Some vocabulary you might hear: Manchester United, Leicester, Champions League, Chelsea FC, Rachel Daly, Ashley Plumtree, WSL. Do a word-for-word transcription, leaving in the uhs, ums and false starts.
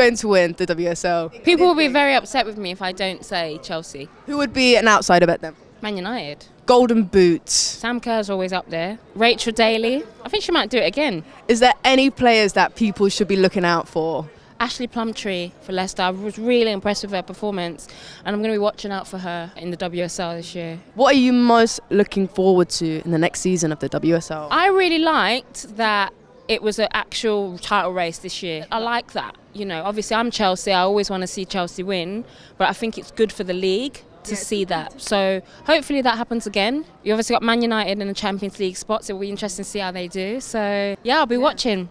going to win the W S L? People will be very upset with me if I don't say Chelsea. Who would be an outsider bet then? Man United. Golden Boots. Sam Kerr's always up there. Rachel Daly. I think she might do it again. Is there any players that people should be looking out for? Ashley Plumtree for Leicester. I was really impressed with her performance and I'm going to be watching out for her in the W S L this year. What are you most looking forward to in the next season of the W S L? I really liked that it was an actual title race this year. I like that. You know, obviously I'm Chelsea, I always want to see Chelsea win, but I think it's good for the league to yeah, see that. So hopefully that happens again. You obviously got Man United in the Champions League spots, so it'll be interesting to see how they do. So yeah, I'll be yeah. watching.